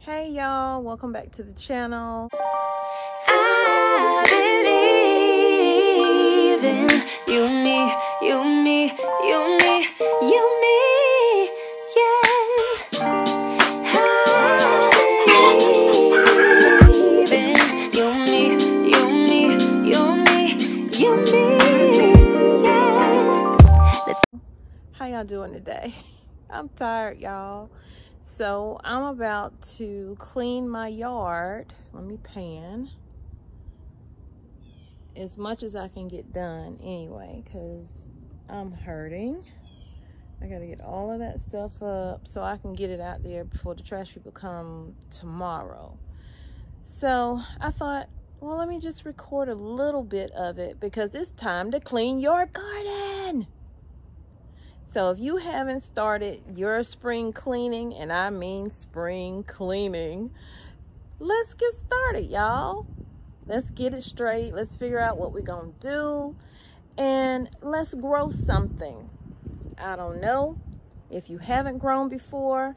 Hey y'all, welcome back to the channel. I believe in you, me, you, me, you, me, you, me, yes. I believe in you, me, you, me, you, me, you, me, yes. How y'all doing today? I'm tired, y'all. So I'm about to clean my yard. Let me pan. As much as I can get done anyway, because I'm hurting. I gotta get all of that stuff up so I can get it out there before the trash people come tomorrow. So I thought, well, let me just record a little bit of it because it's time to clean your garden. So if you haven't started your spring cleaning, and I mean spring cleaning, let's get started, y'all. Let's get it straight. Let's figure out what we're gonna do and let's grow something. I don't know. If you haven't grown before,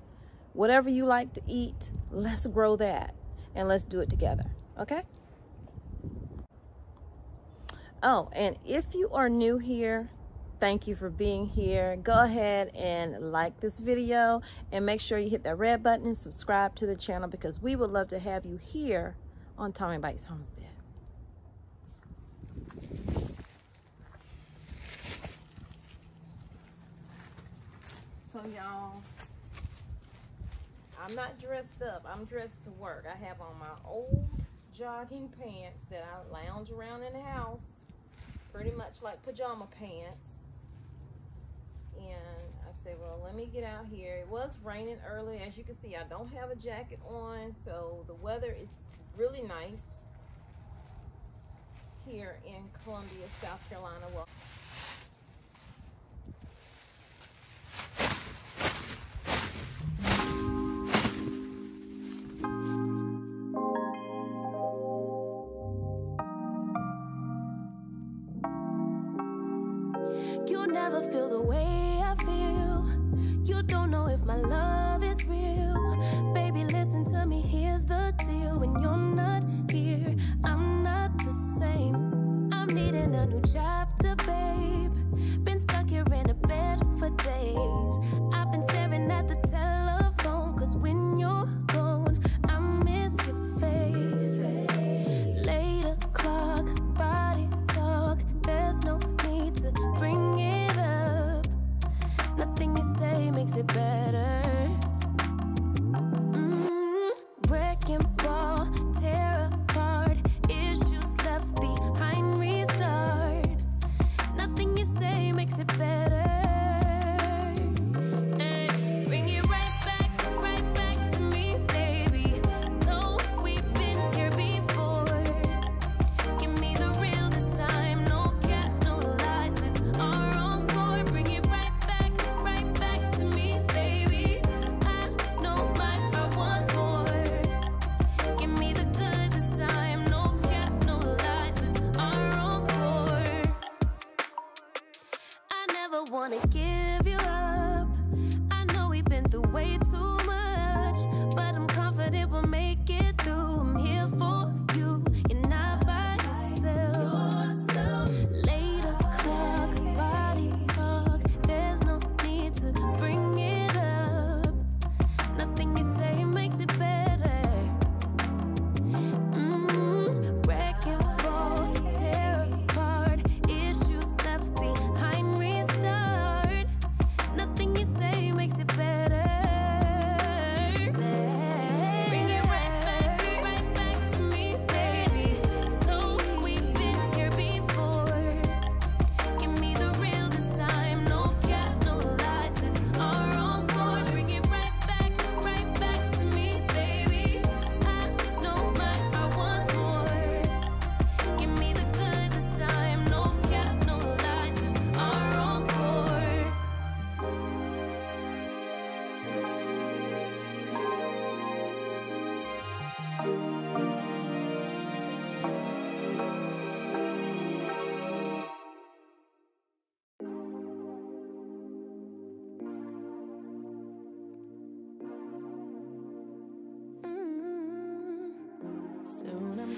whatever you like to eat, let's grow that and let's do it together, okay? Oh, and if you are new here, thank you for being here. Go ahead and like this video and make sure you hit that red button and subscribe to the channel because we would love to have you here on TommyBites Homestead. So y'all, I'm not dressed up. I'm dressed to work. I have on my old jogging pants that I lounge around in the house, pretty much like pajama pants. And I said, well, let me get out here. It was raining early. As you can see, I don't have a jacket on, so the weather is really nice here in Columbia, South Carolina. Well, you never feel the way I feel. You don't know if my love is real. Baby, listen to me, here's the deal. When you're not here, I'm not the same. I'm needing a new chapter, babe. Been stuck here in a bed for days. I've been staring at the telephone, cause when you're gone, I miss your face. Late o'clock, body talk, there's no need to bring it up.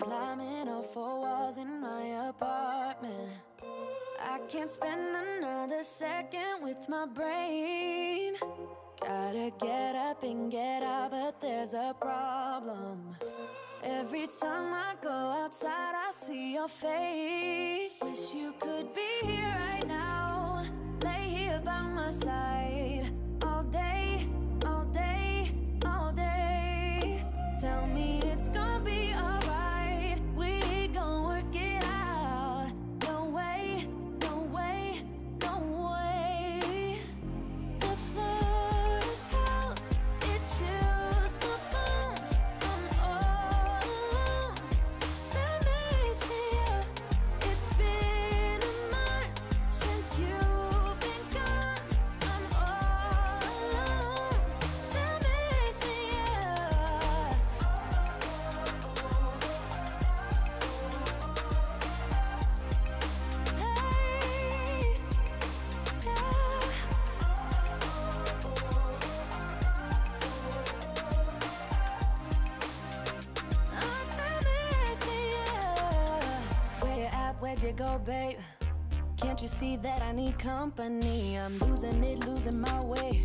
climbing all four walls in my apartment. I can't spend another second with my brain. Gotta get up and get out, but there's a problem. Every time I go outside, I see your face. Wish you could be here right now, lay here by my side. All day, all day, all day. Tell me it's gonna be alright, we gon' work it out. No way, no way, no way. The floor is cold, it chills my bones. I'm all alone, it's amazing, yeah. It's been a month since you've been gone. I'm all alone, it's amazing, yeah. Hey, yeah. Oh, it's amazing, yeah. Where you at, where'd you go, babe? Can't you see that I need company? I'm losing it, losing my way.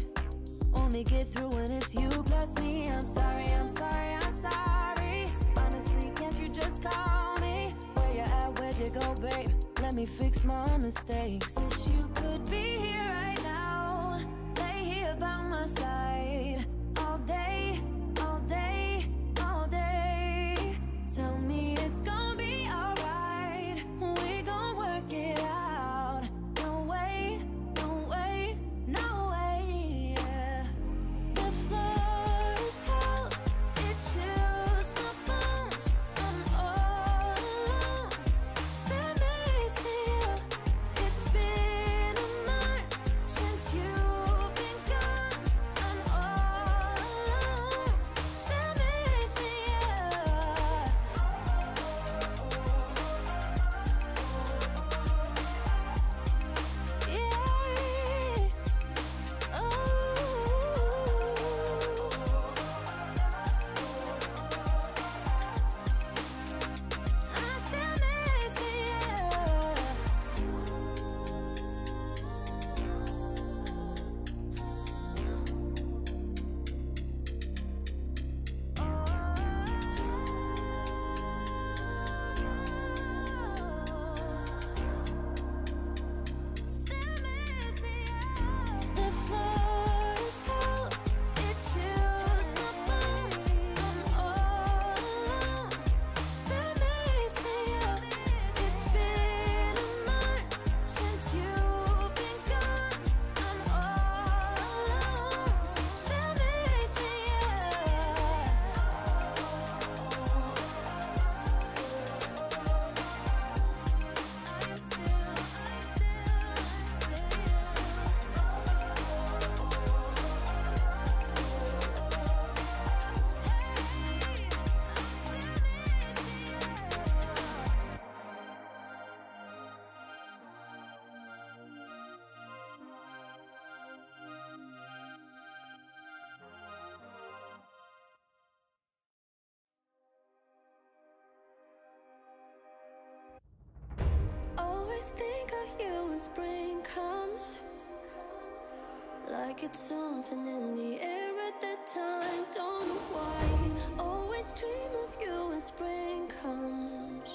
Only get through when it's you plus me. I'm sorry, I'm sorry, I'm sorry. Honestly, can't you just call me? Where you at, where'd you go, babe? Let me fix my mistakes. Wish you could be here right now, lay here by my side. All day, all day, all day. Tell me it's gonna be alright, we gon' work it out. No way, no way, no way, yeah. The floor is cold, it chills my bones. I'm all alone, it's amazing, yeah. It's been a month since you've been gone. I'm all alone, it's amazing, yeah. Yeah. That's amazing, yeah. The floor is cold, it chills my bones. I'm all alone, it's amazing, yeah. It's been a month since you've been gone. I'm all alone, it's amazing, yeah. I'm still Always think of you when spring comes, like it's something in the air at that time. Don't know why. Always dream of you when spring comes.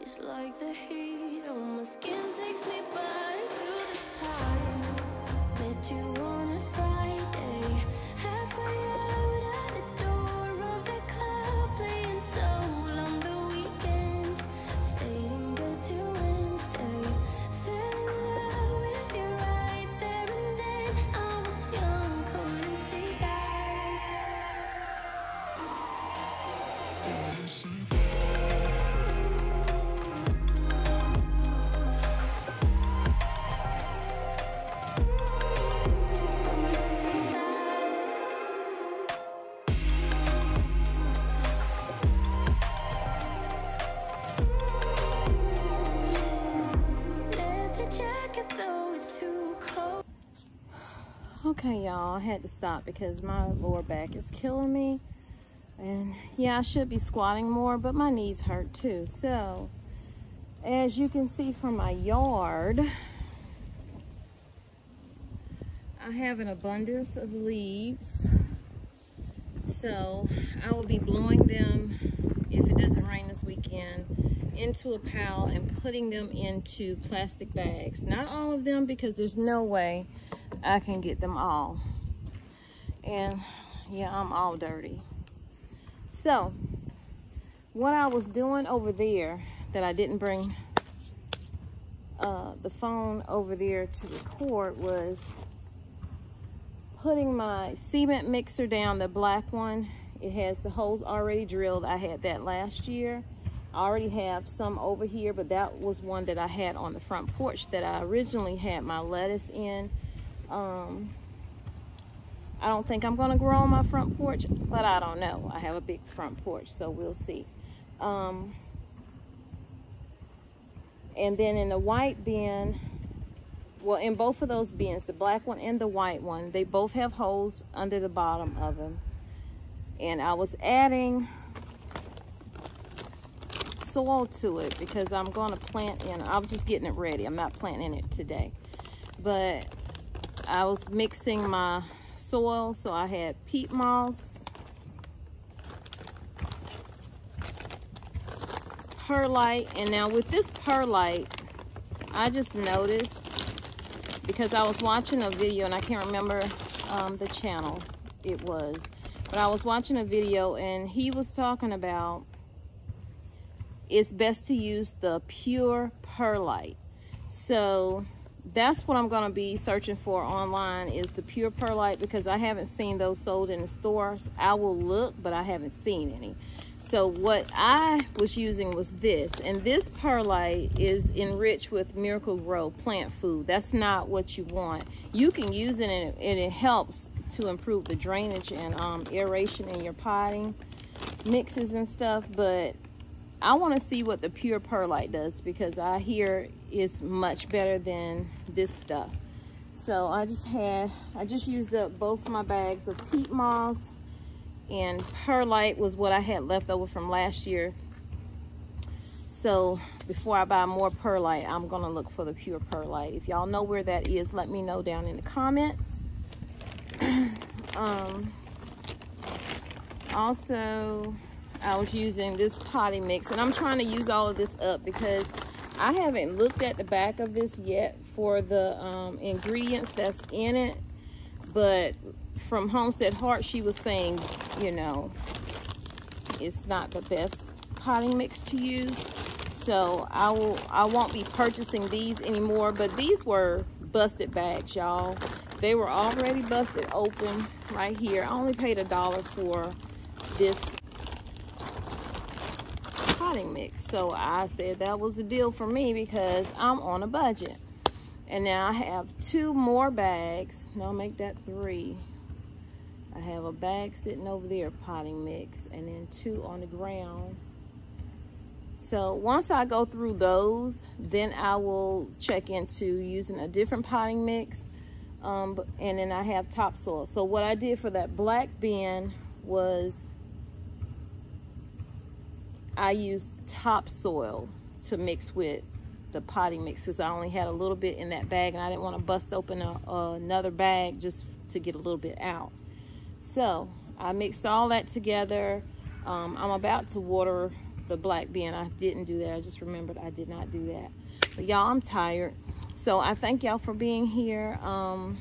It's like the heat on my skin takes me back to the time met you on a Friday, halfway out at the door of the club, playing soul on the weekends, stayed in bed till Wednesday. Fell in love with you right there and then. I was young, couldn't see that. Couldn't see that. Leather jacket though is too cold. Okay, y'all, I had to stop because my lower back is killing me. And yeah, I should be squatting more, but my knees hurt too. So as you can see from my yard, I have an abundance of leaves. So I will be blowing them, if it doesn't rain this weekend, into a pile and putting them into plastic bags. Not all of them, because there's no way I can get them all. And yeah, I'm all dirty. So what I was doing over there that I didn't bring the phone over there to record was putting my cement mixer down, the black one. It has the holes already drilled. I had that last year. I already have some over here, but that was one that I had on the front porch that I originally had my lettuce in. I don't think I'm gonna grow on my front porch, but I don't know. I have a big front porch, so we'll see. And then in the white bin, well, in both of those bins, the black one and the white one, they both have holes under the bottom of them. And I was adding soil to it because I'm gonna plant in, I'm just getting it ready. I'm not planting it today. But I was mixing my soil, so I had peat moss, perlite, and now with this perlite, I just noticed, because I was watching a video, and I can't remember the channel it was, but I was watching a video, and he was talking about it's best to use the pure perlite. So that's what I'm gonna be searching for online, is the pure perlite, because I haven't seen those sold in the stores. I will look, but I haven't seen any. So what I was using was this, and this perlite is enriched with Miracle Grow plant food. That's not what you want. You can use it, and it helps to improve the drainage and aeration in your potting mixes and stuff, but I want to see what the pure perlite does, because I hear it's much better than this stuff. So I just used up both my bags of peat moss, and perlite was what I had left over from last year. So before I buy more perlite, I'm gonna look for the pure perlite. If y'all know where that is, let me know down in the comments. Also, I was using this potting mix, and I'm trying to use all of this up because I haven't looked at the back of this yet for the ingredients that's in it. But from Homestead Heart, she was saying, you know, it's not the best potting mix to use. So I won't be purchasing these anymore, but these were busted bags, y'all. They were already busted open right here. I only paid $1 for this potting mix. So I said that was a deal for me because I'm on a budget. And now I have two more bags. No, make that three. I have a bag sitting over there, potting mix, and then two on the ground. So once I go through those, then I will check into using a different potting mix. And then I have topsoil. So what I did for that black bin was I used topsoil to mix with the potting mix, because I only had a little bit in that bag, and I didn't want to bust open another bag just to get a little bit out. So I mixed all that together. I'm about to water the black bin. I didn't do that. I just remembered I did not do that. But y'all, I'm tired. So I thank y'all for being here. I'm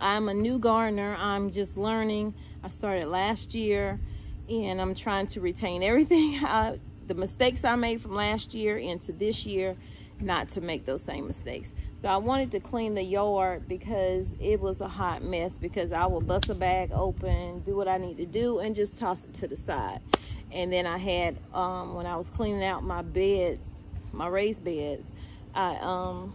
a new gardener. I'm just learning. I started last year, and I'm trying to retain everything, the mistakes I made from last year into this year, not to make those same mistakes. So I wanted to clean the yard because it was a hot mess, because I will bust a bag open, do what I need to do, and just toss it to the side. And then I had, when I was cleaning out my beds, my raised beds, I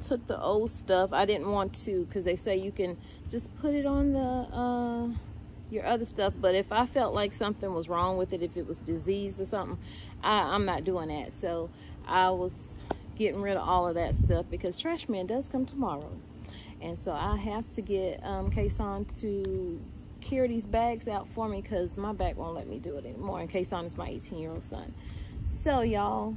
took the old stuff. I didn't want to, because they say you can just put it on the your other stuff, but if I felt like something was wrong with it, if it was diseased or something, I'm not doing that. So I was getting rid of all of that stuff, because trash man does come tomorrow, and so I have to get Kason to carry these bags out for me because my back won't let me do it anymore. And Kason is my 18-year-old son. So, y'all,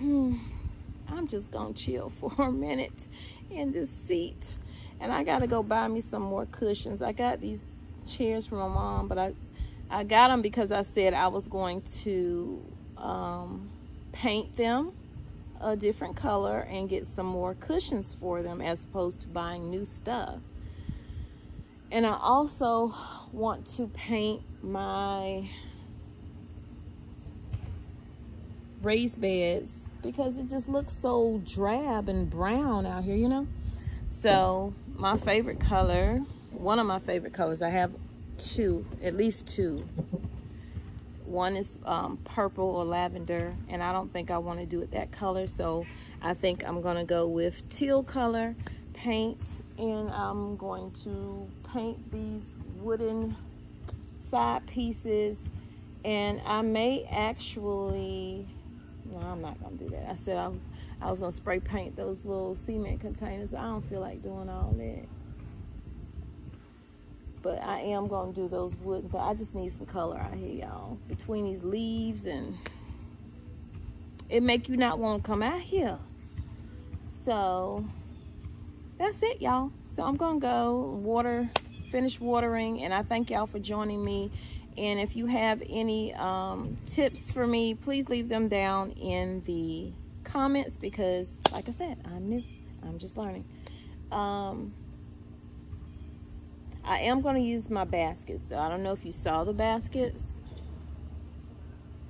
I'm just going to chill for a minute in this seat. And I got to go buy me some more cushions. I got these chairs from my mom, but I got them because I said I was going to paint them a different color and get some more cushions for them as opposed to buying new stuff. And I also want to paint my raised beds because it just looks so drab and brown out here, you know? So my favorite color, one of my favorite colors, I have two, at least two. One is purple or lavender, and I don't think I want to do it that color, so I think I'm going to go with teal color paint, and I'm going to paint these wooden side pieces. And I may actually, no, I'm not going to do that. I said I was going to spray paint those little cement containers. I don't feel like doing all that. But I am going to do those wooden, but I just need some color out here, y'all. Between these leaves, and it make you not want to come out here. So that's it, y'all. So I'm going to go finish watering, and I thank y'all for joining me. And if you have any tips for me, please leave them down in the comments because, like I said, I'm new. I'm just learning. I am going to use my baskets, though. I don't know if you saw the baskets,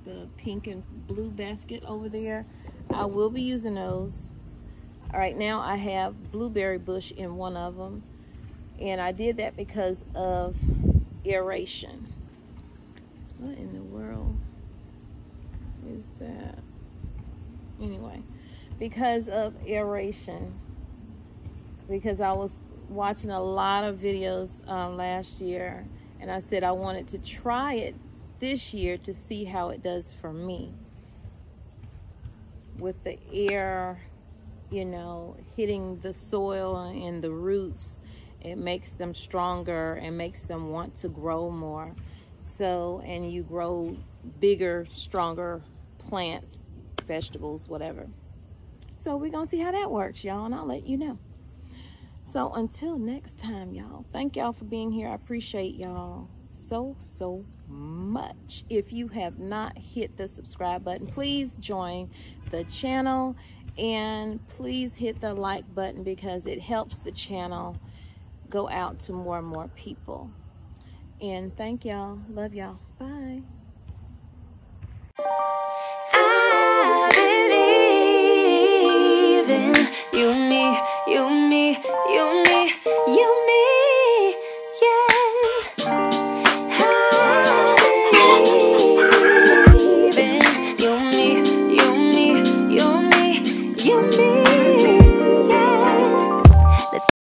the pink and blue basket over there. I will be using those. Right now, I have blueberry bush in one of them, and I did that because of aeration. What in the world is that? Anyway, because of aeration, because I was watching a lot of videos last year, and I said I wanted to try it this year to see how it does for me with the air, you know, hitting the soil and the roots. It makes them stronger and makes them want to grow more. So, and you grow bigger, stronger plants, vegetables, whatever. So we're gonna see how that works, y'all, and I'll let you know. So until next time, y'all, thank y'all for being here. I appreciate y'all so much. If you have not hit the subscribe button, please join the channel, and please hit the like button because it helps the channel go out to more and more people. And thank y'all. Love y'all. Bye. I believe in you, me, you, me, you, me, you, me.